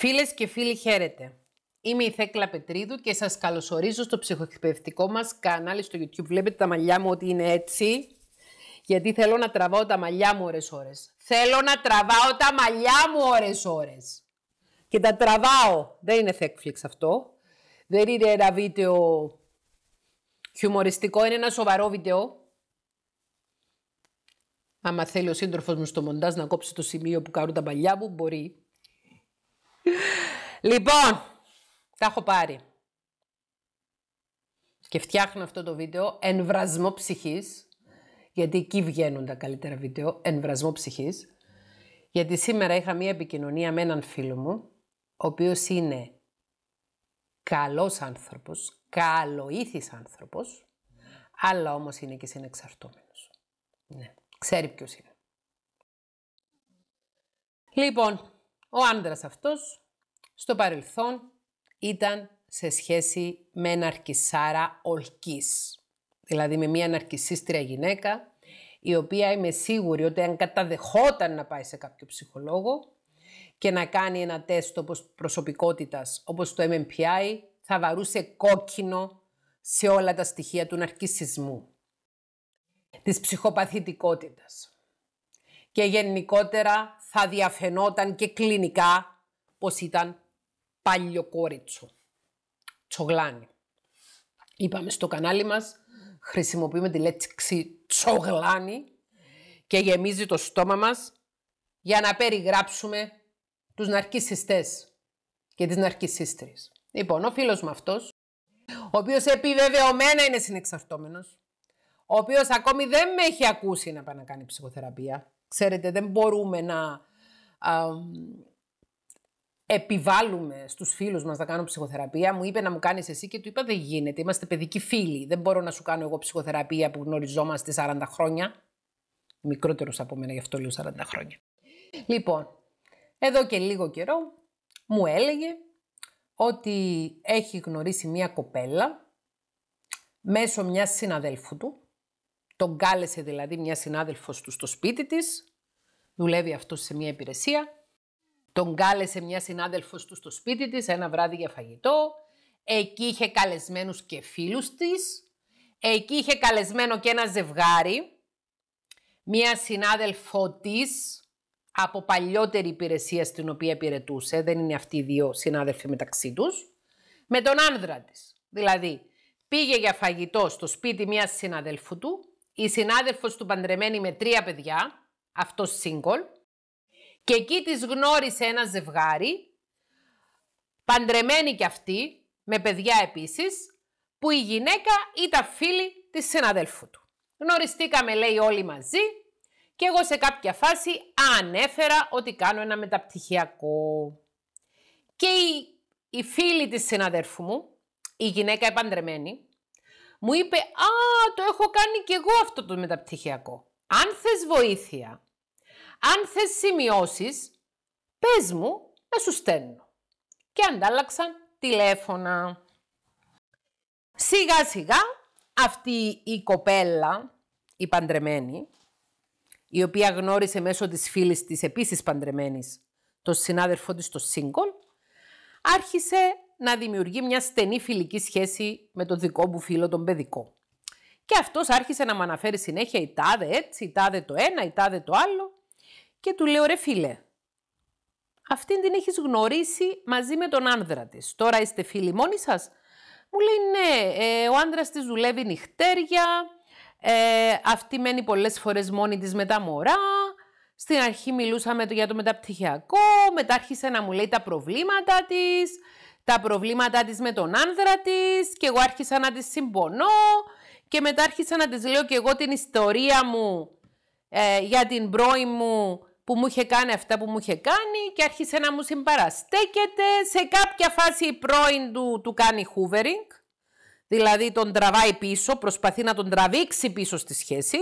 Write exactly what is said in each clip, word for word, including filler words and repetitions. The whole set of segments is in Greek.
Φίλες και φίλοι, χαίρετε. Είμαι η Θέκλα Πετρίδου και σας καλωσορίζω στο ψυχοεκπαιδευτικό μας κανάλι στο YouTube. Βλέπετε τα μαλλιά μου ότι είναι έτσι, γιατί θέλω να τραβάω τα μαλλιά μου ώρες-ώρες. Θέλω να τραβάω τα μαλλιά μου ώρες-ώρες. Και τα τραβάω. Δεν είναι Netflix αυτό. Δεν είναι ένα βίντεο χιουμοριστικό, είναι ένα σοβαρό βίντεο. Άμα θέλει ο σύντροφος μου στο μοντάζ να κόψει το σημείο που κάνουν τα μαλλιά μου, μπορεί. Λοιπόν, τα έχω πάρει και φτιάχνω αυτό το βίντεο εν βρασμό ψυχής, γιατί εκεί βγαίνουν τα καλύτερα βίντεο, εν βρασμό ψυχής, γιατί σήμερα είχα μία επικοινωνία με έναν φίλο μου, ο οποίος είναι καλός άνθρωπος, καλοήθης άνθρωπος, αλλά όμως είναι και συνεξαρτώμενος. Ναι, ξέρει ποιος είναι. Λοιπόν, ο άντρας αυτός στο παρελθόν ήταν σε σχέση με ναρκισσάρα ολκής. Δηλαδή με μια ναρκισσίστρια γυναίκα, η οποία είμαι σίγουρη ότι αν καταδεχόταν να πάει σε κάποιο ψυχολόγο και να κάνει ένα τεστ όπως προσωπικότητας, όπως το εμ εμ πι άι, θα βαρούσε κόκκινο σε όλα τα στοιχεία του ναρκισσισμού, της ψυχοπαθητικότητας. Και γενικότερα θα διαφαινόταν και κλινικά πως ήταν παλιοκόριτσο, τσογλάνι. Είπαμε στο κανάλι μας, χρησιμοποιούμε τη λέξη τσογλάνι και γεμίζει το στόμα μας για να περιγράψουμε τους ναρκισσιστές και τις ναρκισσίστριες. Λοιπόν, ο φίλος μου αυτός, ο οποίος επιβεβαιωμένα είναι συνεξαρτώμενος, ο οποίος ακόμη δεν με έχει ακούσει να πάει να κάνει ψυχοθεραπεία. Ξέρετε, δεν μπορούμε να α, επιβάλλουμε στους φίλους μας να κάνουν ψυχοθεραπεία. Μου είπε να μου κάνεις εσύ και του είπα δεν γίνεται. Είμαστε παιδικοί φίλοι. Δεν μπορώ να σου κάνω εγώ ψυχοθεραπεία που γνωριζόμαστε σαράντα χρόνια. Μικρότερος από μένα, γι' αυτό λέω σαράντα χρόνια. Λοιπόν, εδώ και λίγο καιρό μου έλεγε ότι έχει γνωρίσει μια κοπέλα μέσω μιας συναδέλφου του. Τον κάλεσε δηλαδή μια συνάδελφος του στο σπίτι της, δουλεύει αυτός σε μια υπηρεσία, τον κάλεσε μια συνάδελφος του στο σπίτι της ένα βράδυ για φαγητό, εκεί είχε καλεσμένους και φίλους της, εκεί είχε καλεσμένο και ένα ζευγάρι, μια συνάδελφο της από παλιότερη υπηρεσία στην οποία υπηρετούσε, δεν είναι αυτοί οι δύο συνάδελφοι μεταξύ τους, με τον άνδρα της. Δηλαδή πήγε για φαγητό στο σπίτι μιας συναδέλφου του, η συνάδελφος του παντρεμένη με τρία παιδιά, αυτός single, και εκεί της γνώρισε ένα ζευγάρι, παντρεμένη κι αυτή, με παιδιά επίσης, που η γυναίκα ήταν φίλη της συναδέλφου του. Γνωριστήκαμε, λέει, όλοι μαζί και εγώ σε κάποια φάση ανέφερα ότι κάνω ένα μεταπτυχιακό. Και η, η φίλη της συναδέλφου μου, η γυναίκα η παντρεμένη, μου είπε «Α, το έχω κάνει κι εγώ αυτό το μεταπτυχιακό. Αν θες βοήθεια, αν θες σημειώσεις, πες μου να σου στέλνω». Και αντάλλαξαν τηλέφωνα. Σιγά σιγά αυτή η κοπέλα, η παντρεμένη, η οποία γνώρισε μέσω της φίλης της επίσης παντρεμένης, τον συνάδελφό της το single, άρχισε να δημιουργεί μια στενή φιλική σχέση με τον δικό μου φίλο, τον παιδικό. Και αυτός άρχισε να μου αναφέρει συνέχεια η τάδε έτσι, η τάδε το ένα, η τάδε το άλλο. Και του λέω, ρε φίλε, αυτήν την έχεις γνωρίσει μαζί με τον άνδρα της. Τώρα είστε φίλοι μόνοι σας. Μου λέει, ναι, ε, ο άνδρας της δουλεύει νυχτέρια, ε, αυτή μένει πολλές φορές μόνη της με τα μωρά. Στην αρχή μιλούσαμε για το μεταπτυχιακό, μετά άρχισε να μου λέει τα προβλήματα της, τα προβλήματά της με τον άνδρα της και εγώ άρχισα να της συμπονώ και μετά άρχισα να της λέω και εγώ την ιστορία μου ε, για την πρώην μου που μου είχε κάνει αυτά που μου είχε κάνει και άρχισε να μου συμπαραστέκεται. Σε κάποια φάση η πρώην του, του κάνει hoovering, δηλαδή τον τραβάει πίσω, προσπαθεί να τον τραβήξει πίσω στη σχέση.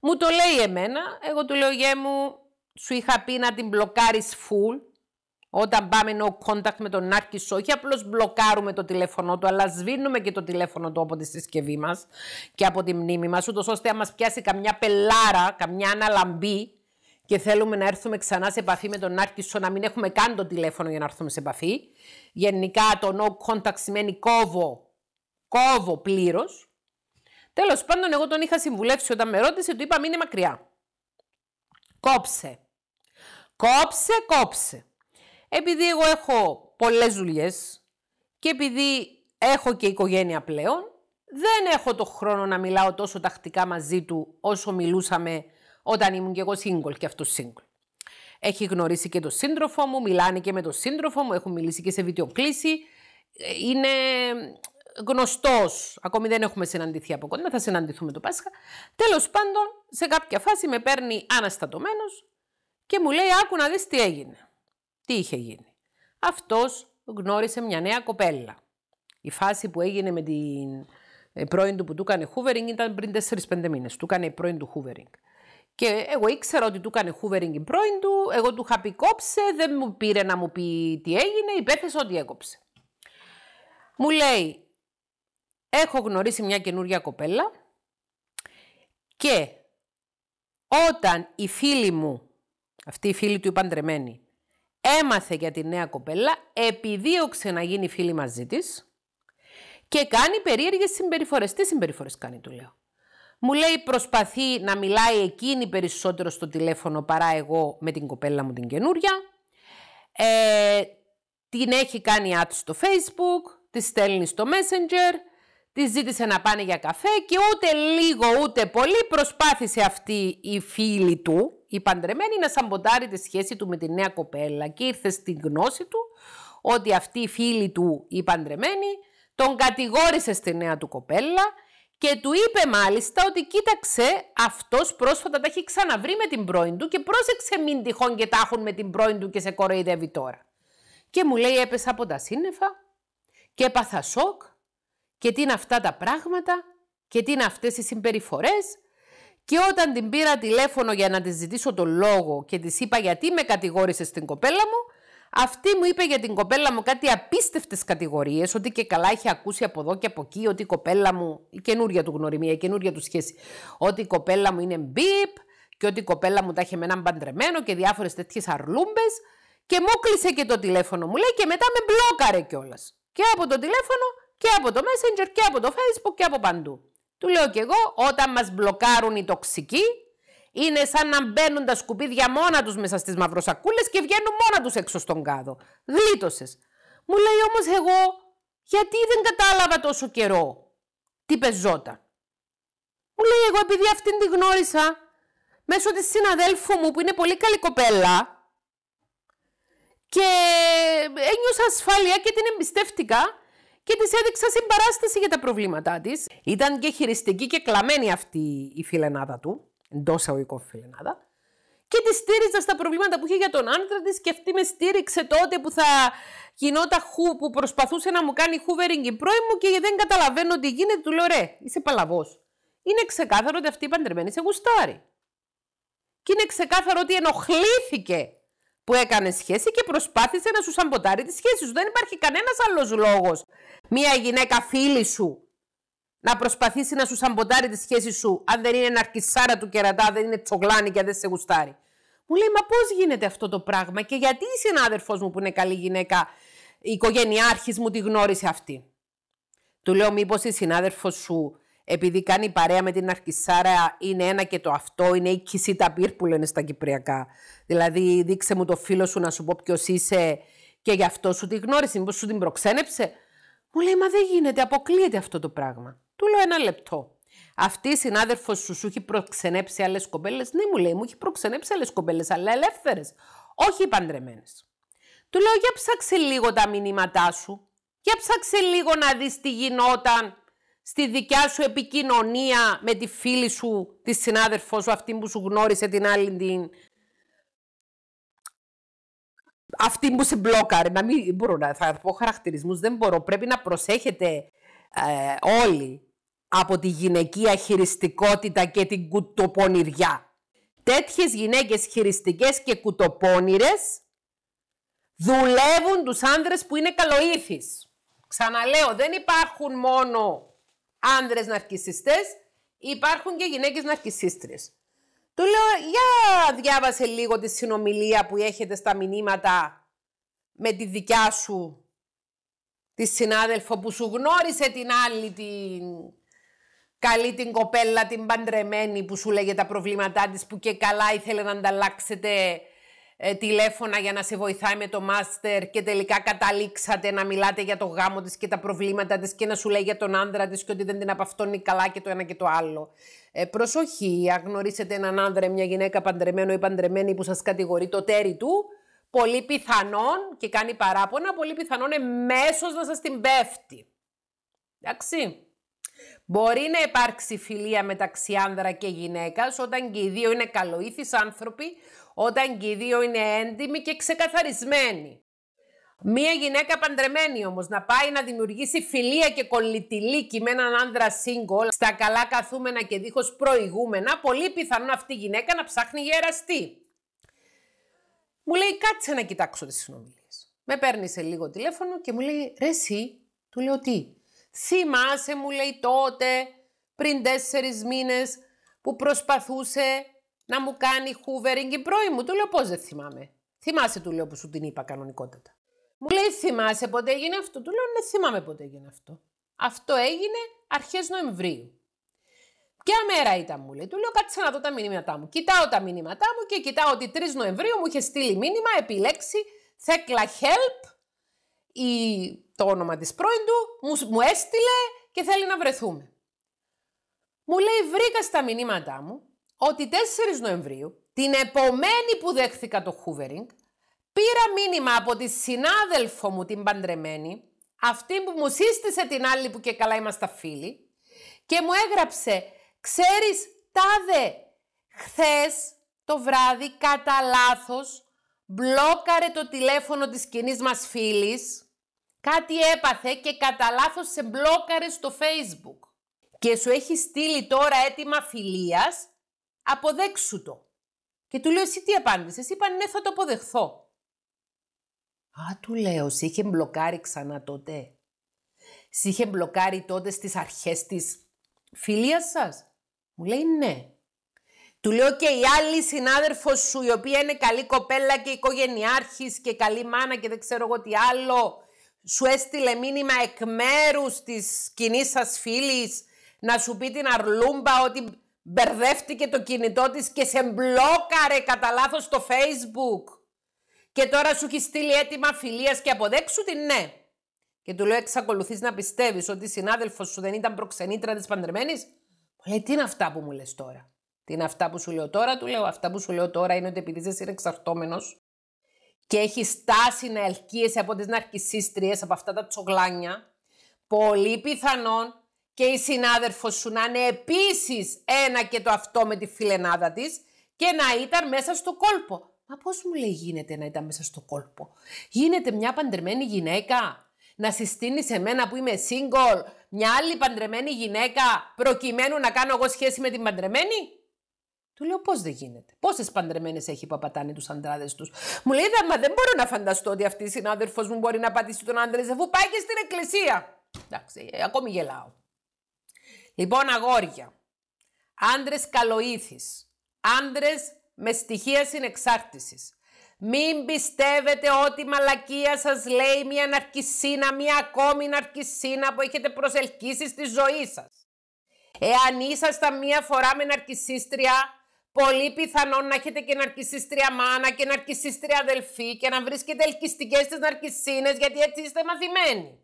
Μου το λέει εμένα, εγώ του λέω «Γε μου, σου είχα πει να την μπλοκάρεις full». Όταν πάμε no contact με τον νάρκισσο, όχι απλώς μπλοκάρουμε το τηλέφωνο του, αλλά σβήνουμε και το τηλέφωνο του από τη συσκευή μας και από τη μνήμη μας, ούτως ώστε αν μας πιάσει καμιά πελάρα, καμιά αναλαμπή και θέλουμε να έρθουμε ξανά σε επαφή με τον Νάρκισσο, να μην έχουμε καν το τηλέφωνο για να έρθουμε σε επαφή. Γενικά το no contact σημαίνει κόβω, κόβω πλήρως. Τέλος πάντων, εγώ τον είχα συμβουλεύσει όταν με ρώτησε, του είπα μείνε μακριά. Κόψε. Κόψε, κόψε. Επειδή εγώ έχω πολλές δουλειές και επειδή έχω και οικογένεια πλέον, δεν έχω το χρόνο να μιλάω τόσο τακτικά μαζί του όσο μιλούσαμε όταν ήμουν και εγώ single και αυτός single. Έχει γνωρίσει και τον σύντροφο μου, μιλάνε και με τον σύντροφο μου, έχουν μιλήσει και σε βιντεοκλήση. Είναι γνωστός, ακόμη δεν έχουμε συναντηθεί από κοντά, θα συναντηθούμε το Πάσχα. Τέλος πάντων, σε κάποια φάση με παίρνει αναστατωμένος και μου λέει άκου να δεις τι έγινε. Τι είχε γίνει. Αυτός γνώρισε μια νέα κοπέλα. Η φάση που έγινε με την πρώην του που του έκανε hoovering ήταν πριν τέσσερις πέντε μήνες. Του έκανε η πρώην του hoovering. Και εγώ ήξερα ότι του έκανε hoovering η πρώην του, εγώ του είχα πει κόψε, δεν μου πήρε να μου πει τι έγινε, υπέθεσε ότι έκοψε. Μου λέει, έχω γνωρίσει μια καινούρια κοπέλα και όταν η φίλη μου, αυτή η φίλη του η παντρεμένη, έμαθε για τη νέα κοπέλα, επιδίωξε να γίνει φίλη μαζί της και κάνει περίεργες συμπεριφορές. Τι συμπεριφορές κάνει, του λέω. Μου λέει προσπαθεί να μιλάει εκείνη περισσότερο στο τηλέφωνο παρά εγώ με την κοπέλα μου την καινούρια. Ε, την έχει κάνει ads στο Facebook, τη στέλνει στο Messenger, τη ζήτησε να πάνε για καφέ και ούτε λίγο ούτε πολύ προσπάθησε αυτή η φίλη του, η παντρεμένη, να σαμποντάρει τη σχέση του με τη νέα κοπέλα και ήρθε στην γνώση του ότι αυτή η φίλη του, η παντρεμένη, τον κατηγόρησε στη νέα του κοπέλα και του είπε μάλιστα ότι κοίταξε, αυτός πρόσφατα τα έχει ξαναβρει με την πρώην του και πρόσεξε μην τυχόν και τα έχουν με την πρώην του και σε κοροϊδεύει τώρα. Και μου λέει έπεσα από τα σύννεφα και έπαθα σοκ και τι είναι αυτά τα πράγματα και τι είναι αυτές οι συμπεριφορές. Και όταν την πήρα τηλέφωνο για να της ζητήσω τον λόγο και της είπα γιατί με κατηγόρησε στην κοπέλα μου, αυτή μου είπε για την κοπέλα μου κάτι απίστευτες κατηγορίες, ότι και καλά είχε ακούσει από εδώ και από εκεί, ότι η κοπέλα μου, η καινούρια του γνωριμία, η καινούρια του σχέση, ότι η κοπέλα μου είναι μπίπ και ότι η κοπέλα μου τα είχε με έναν παντρεμένο και διάφορες τέτοιες αρλούμπες και μου κλείσε και το τηλέφωνο μου λέει και μετά με μπλόκαρε κιόλας. Και από το τηλέφωνο και από το Messenger και από το Facebook και από παντού. Του λέω και εγώ, όταν μας μπλοκάρουν οι τοξικοί, είναι σαν να μπαίνουν τα σκουπίδια μόνα τους μέσα στις μαυροσακούλες και βγαίνουν μόνα τους έξω στον κάδο. Γλίτωσες. Μου λέει όμως εγώ, γιατί δεν κατάλαβα τόσο καιρό τι πεζόταν. Μου λέει εγώ, επειδή αυτήν τη γνώρισα μέσω της συναδέλφου μου που είναι πολύ καλή κοπέλα και ένιωσα ασφάλεια και την εμπιστεύτηκα. Και της έδειξα συμπαράσταση για τα προβλήματά της. Ήταν και χειριστική και κλαμμένη αυτή η φιλενάδα του, εντός αγωγικών φιλενάδα, και τη στήριζα στα προβλήματα που είχε για τον άντρα της και αυτή με στήριξε τότε που θα γινόταν χου, που προσπαθούσε να μου κάνει hoovering η πρώη μου και δεν καταλαβαίνω τι γίνεται. Του λέω ρε, είσαι παλαβός. Είναι ξεκάθαρο ότι αυτή η παντρεμένη σε γουστάρει. Και είναι ξεκάθαρο ότι ενοχλήθηκε που έκανε σχέση και προσπάθησε να σου σαμποτάρει τη σχέση σου. Δεν υπάρχει κανένας άλλος λόγος μία γυναίκα φίλη σου να προσπαθήσει να σου σαμποτάρει τη σχέση σου, αν δεν είναι ναρκισσάρα του κερατά, δεν είναι τσογλάνη και δεν σε γουστάρει. Μου λέει, μα πώς γίνεται αυτό το πράγμα και γιατί η συνάδελφός μου που είναι καλή γυναίκα, η οικογενειάρχης μου τη γνώρισε αυτή. Του λέω, μήπως η συνάδελφος σου, επειδή κάνει παρέα με την ναρκισσάρα, είναι ένα και το αυτό, είναι η κυσίτα πυρ που λένε στα κυπριακά. Δηλαδή, δείξε μου το φίλο σου να σου πω ποιος είσαι και γι' αυτό σου τη γνώρισε, μήπως σου την προξένεψε. Μου λέει, μα δεν γίνεται, αποκλείεται αυτό το πράγμα. Του λέω ένα λεπτό. Αυτή η συνάδελφος σου σου έχει προξενέψει άλλες κοπέλες. Ναι, μου λέει, μου έχει προξενέψει άλλες κοπέλες, αλλά ελεύθερες, όχι παντρεμένες. Του λέω, για ψάξε λίγο τα μηνύματά σου. Για ψάξε λίγο να δεις τι γινόταν στη δικιά σου επικοινωνία με τη φίλη σου, τη συνάδελφό σου, αυτή που σου γνώρισε την άλλη την... Αυτή που σε μπλόκαρε, να μην μπορώ να θα πω χαρακτηρισμούς, δεν μπορώ. Πρέπει να προσέχετε ε, όλοι από τη γυναικεία χειριστικότητα και την κουτοπονηριά. Τέτοιες γυναίκες χειριστικές και κουτοπόνηρες δουλεύουν τους άνδρες που είναι καλοήθεις. Ξαναλέω, δεν υπάρχουν μόνο άνδρες ναρκισσιστές, υπάρχουν και γυναίκες ναρκισσίστριες. Του λέω, για διάβασε λίγο τη συνομιλία που έχετε στα μηνύματα με τη δικιά σου, τη συνάδελφο που σου γνώρισε την άλλη, την καλή την κοπέλα, την παντρεμένη που σου λέγε τα προβλήματά της, που και καλά ήθελε να ανταλλάξετε ε, τηλέφωνα για να σε βοηθάει με το μάστερ και τελικά καταλήξατε να μιλάτε για το γάμο της και τα προβλήματα της και να σου λέει για τον άντρα της και ότι δεν την απαυτώνει καλά και το ένα και το άλλο. Ε, προσοχή, αν γνωρίσετε έναν άνδρα, μια γυναίκα παντρεμένο ή παντρεμένη που σας κατηγορεί το τέρι του, πολύ πιθανόν και κάνει παράπονα, πολύ πιθανόν εμέσως να σας την πέφτει. Εντάξει. Μπορεί να υπάρξει φιλία μεταξύ άνδρα και γυναίκας όταν και οι δύο είναι καλοήθεις άνθρωποι, όταν και οι δύο είναι έντιμοι και ξεκαθαρισμένοι. Μία γυναίκα παντρεμένη όμως να πάει να δημιουργήσει φιλία και κολλητηλίκη με έναν άνδρα single στα καλά καθούμενα και δίχως προηγούμενα, πολύ πιθανόν αυτή η γυναίκα να ψάχνει για εραστή. Μου λέει, κάτσε να κοιτάξω τις συνομιλίες. Με παίρνει σε λίγο τηλέφωνο και μου λέει, ρε εσύ, του λέω τι. Θυμάσαι, μου λέει, τότε, πριν τέσσερις μήνες, που προσπαθούσε να μου κάνει hoovering η πρώη μου. Του λέω, πώς δεν θυμάμαι. Θυμάσαι, του λέω, που σου την είπα κανονικότατα. Μου λέει, θυμάσαι πότε έγινε αυτό. Του λέω, ναι, θυμάμαι πότε έγινε αυτό. Αυτό έγινε αρχές Νοεμβρίου. Ποια μέρα ήταν, μου λέει. Του λέω, κάτσε να δω τα μηνύματά μου. Κοιτάω τα μηνύματά μου και κοιτάω ότι τρεις Νοεμβρίου μου είχε στείλει μήνυμα, επιλέξει Θέκλα help. Η... το όνομα της πρώην του, μου, μου έστειλε και θέλει να βρεθούμε. Μου λέει, βρήκα στα μηνύματά μου ότι τέσσερις Νοεμβρίου, την επομένη που δέχθηκα το hoovering, πήρα μήνυμα από τη συνάδελφο μου την παντρεμένη, αυτή που μου σύστησε την άλλη που και καλά είμαστε φίλοι, και μου έγραψε, ξέρεις τάδε, χθες το βράδυ κατά λάθος μπλόκαρε το τηλέφωνο της κοινής μας φίλης, κάτι έπαθε και κατά λάθος σε μπλόκαρε στο Facebook. Και σου έχει στείλει τώρα αίτημα φιλίας, αποδέξου το. Και του λέω, εσύ τι απάντησες? Είπα, ναι, θα το αποδεχθώ. Α, του λέω, σε είχε μπλοκάρει ξανά τότε. Σε είχε μπλοκάρει τότε στις αρχές της φιλίας σας? Μου λέει, ναι. Του λέω, και η άλλη συνάδελφος σου, η οποία είναι καλή κοπέλα και οικογενειάρχης και καλή μάνα και δεν ξέρω εγώ τι άλλο, σου έστειλε μήνυμα εκ μέρους της κοινής σας φίλης να σου πει την αρλούμπα ότι μπερδεύτηκε το κινητό της και σε μπλόκαρε κατά λάθος στο Facebook και τώρα σου έχει στείλει αίτημα φιλίας και αποδέξου την ναι. Και του λέω, εξακολουθείς να πιστεύεις ότι η συνάδελφος σου δεν ήταν προξενήτρα της παντρεμένης? Μου λέει, τι είναι αυτά που μου λες τώρα? Τι είναι αυτά που σου λέω τώρα? Του λέω, αυτά που σου λέω τώρα είναι ότι επειδή εσύ είναι εξαρτώμενος και έχει στάσει να ελκύεσαι από τις ναρκισσίστριες, από αυτά τα τσογλάνια, πολύ πιθανόν και η συνάδελφος σου να είναι επίσης ένα και το αυτό με τη φιλενάδα της και να ήταν μέσα στο κόλπο. Μα πώς, μου λέει, γίνεται να ήταν μέσα στο κόλπο? Γίνεται μια παντρεμένη γυναίκα να συστήνει σε μένα που είμαι single μια άλλη παντρεμένη γυναίκα προκειμένου να κάνω εγώ σχέση με την παντρεμένη? Του λέω, πώς δεν γίνεται? Πόσες παντρεμένες έχει που απατάνε τους αντράδες τους? Μου λέει, μα δεν μπορώ να φανταστώ ότι αυτή η συνάδελφος μου μπορεί να πατήσει τον άντρα της αφού πάει και στην εκκλησία. Εντάξει, ακόμη γελάω. Λοιπόν, αγόρια, άντρες καλοήθεις, άντρες με στοιχεία συνεξάρτησης. Μην πιστεύετε ότι η μαλακία σας λέει μια ναρκισσίνα, μια ακόμη ναρκισσίνα που έχετε προσελκύσει στη ζωή σας. Εάν ήσασταν μια φορά με ναρκισσίστρια, πολύ πιθανόν να έχετε και ναρκισσίστρια μάνα και ναρκισσίστρια αδελφή και να βρίσκετε ελκυστικές στις ναρκισσίνες, γιατί έτσι είστε μαθημένοι.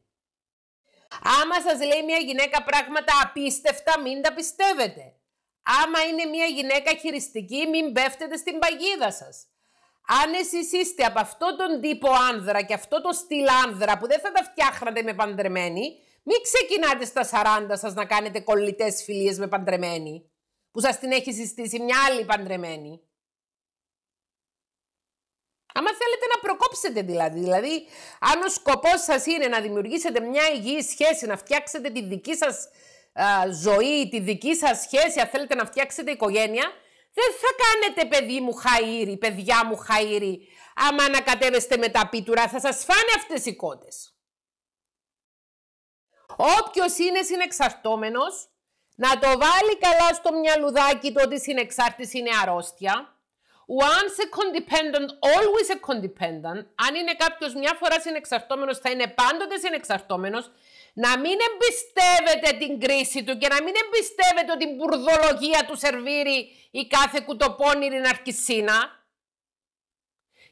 Άμα σας λέει μια γυναίκα πράγματα απίστευτα, μην τα πιστεύετε. Άμα είναι μια γυναίκα χειριστική, μην πέφτετε στην παγίδα σας. Αν εσείς είστε από αυτόν τον τύπο άνδρα και αυτό το στυλ άνδρα που δεν θα τα φτιάχνατε με παντρεμένη, μην ξεκινάτε στα σαράντα σας να κάνετε κολλητές φιλίες με παντρεμένη που σας την έχει συστήσει μια άλλη παντρεμένη. Άμα θέλετε να προκόψετε δηλαδή, δηλαδή αν ο σκοπός σας είναι να δημιουργήσετε μια υγιή σχέση, να φτιάξετε τη δική σας α, ζωή, τη δική σας σχέση, αν θέλετε να φτιάξετε οικογένεια, δεν θα κάνετε παιδί μου χαΐρι, παιδιά μου χαΐρι, άμα ανακατεύεστε με τα πίτουρα, θα σας φάνε αυτές οι κότες. Όποιος είναι συνεξαρτώμενος, να το βάλει καλά στο μυαλουδάκι το ότι συνεξάρτηση είναι αρρώστια. Once a codependent, always a codependent. Αν είναι κάποιος μια φορά συνεξαρτώμενος, θα είναι πάντοτε συνεξαρτώμενος. Να μην εμπιστεύεται την κρίση του και να μην εμπιστεύεται ότι η μπουρδολογία του σερβίρει η κάθε κουτοπώνηρη ναρκισσίνα.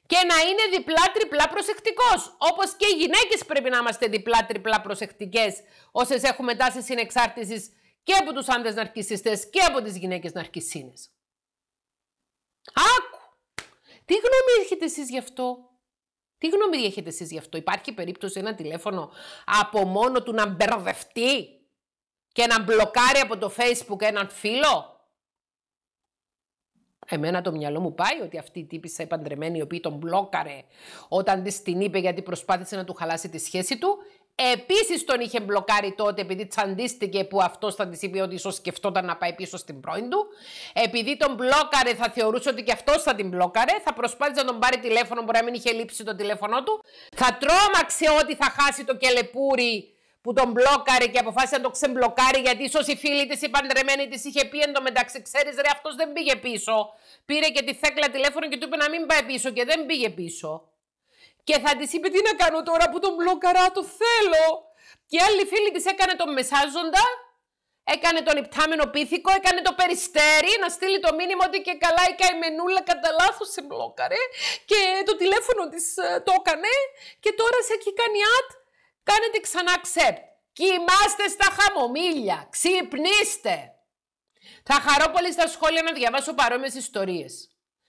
Και να είναι διπλά-τριπλά προσεκτικός. Όπως και οι γυναίκες πρέπει να είμαστε διπλά-τριπλά προσεκτικές όσες έχουμε τάσεις συνεξάρτησης και από τους άντρες ναρκισσιστές και από τις γυναίκες ναρκισσίνες. Άκου! Τι γνώμη έχετε εσείς γι' αυτό? Τι γνώμη έχετε εσείς γι' αυτό? Υπάρχει περίπτωση ένα τηλέφωνο από μόνο του να μπερδευτεί και να μπλοκάρει από το Facebook έναν φίλο? Εμένα το μυαλό μου πάει ότι αυτή η τύπισσα η παντρεμένη, η οποία τον μπλόκαρε όταν της την είπε γιατί προσπάθησε να του χαλάσει τη σχέση του, επίσης τον είχε μπλοκάρει τότε επειδή τσαντίστηκε που αυτός θα της είπε ότι ίσως σκεφτόταν να πάει πίσω στην πρώην του. Επειδή τον μπλόκαρε θα θεωρούσε ότι και αυτός θα την μπλόκαρε, θα προσπάθησε να τον πάρει τηλέφωνο, μπορεί να μην είχε λείψει το τηλέφωνο του, θα τρόμαξε ότι θα χάσει το κελεπούρι που τον μπλόκαρε και αποφάσισε να το ξεμπλοκάρει γιατί ίσως η φίλη της, η παντρεμένη της, είχε πει εντωμεταξύ, ξέρεις ρε, αυτός δεν πήγε πίσω. Πήρε και τη Θέκλα τηλέφωνο και του είπε να μην πάει πίσω και δεν πήγε πίσω. Και θα της είπε τι να κάνω τώρα που τον μπλόκαρα, το θέλω. Και η άλλη φίλη της έκανε τον μεσάζοντα, έκανε τον υπτάμενο πίθηκο, έκανε το περιστέρι να στείλει το μήνυμα ότι και καλά η καημενούλα κατά λάθος σε μπλόκαρε και το τηλέφωνο της το έκανε και τώρα σε έχει κάνει ατ. Κάνετε ξανά accept. Κοιμάστε στα χαμομήλια. Ξυπνήστε. Θα χαρώ πολύ στα σχόλια να διαβάσω παρόμοιες ιστορίες.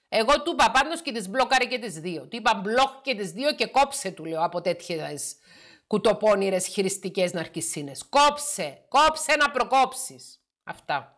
Εγώ του είπα πάντως και τις μπλόκαρε και τις δύο. Του είπα μπλοκ και τις δύο και κόψε, του λέω, από τέτοιες κουτοπώνηρες χειριστικές ναρκισσίνες. Κόψε. Κόψε να προκόψεις. Αυτά.